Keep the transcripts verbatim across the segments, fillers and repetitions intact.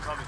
incoming.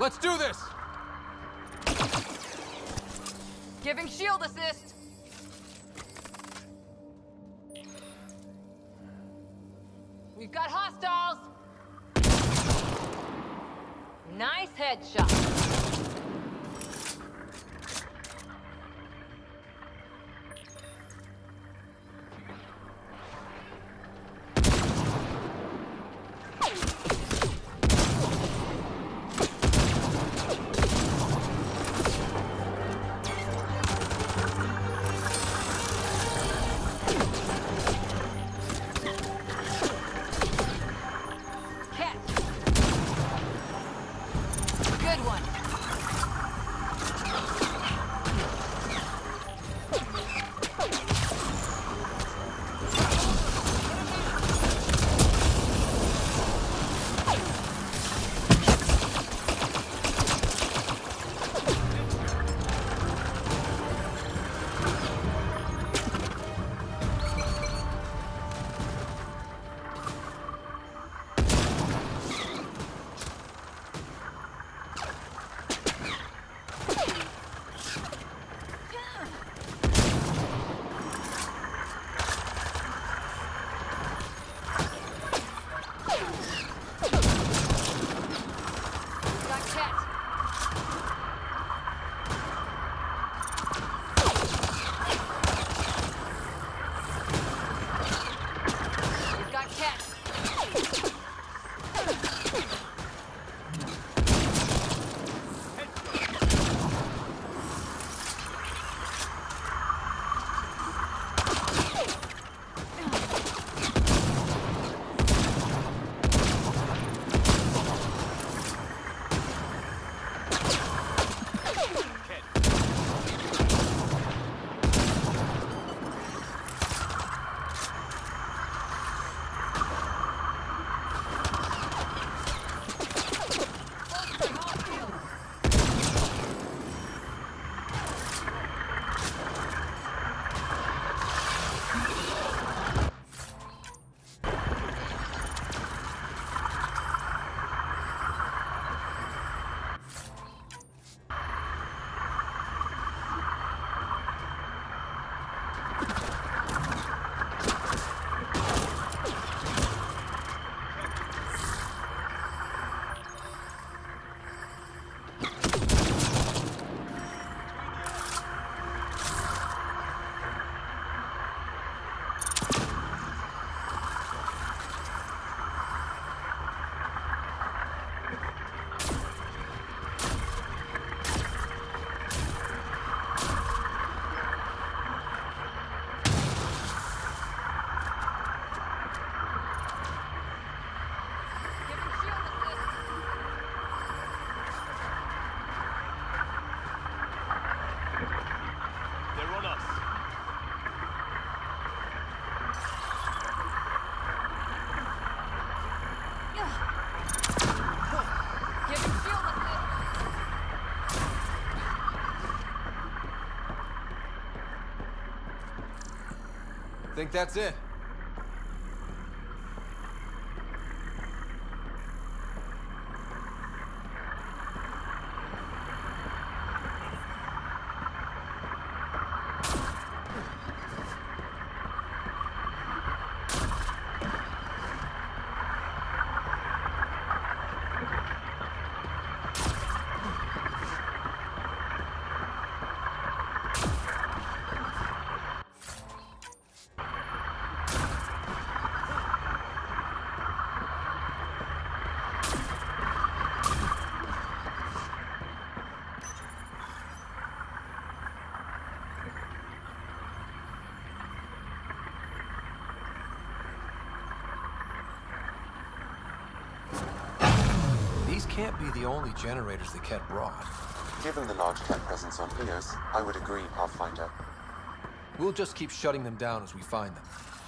Let's do this! Giving shield assist! We've got hostiles! Nice headshot! Think that's it. Can't be the only generators that Kett brought. Given the large Kett presence on Eos, I would agree, Pathfinder. We'll just keep shutting them down as we find them.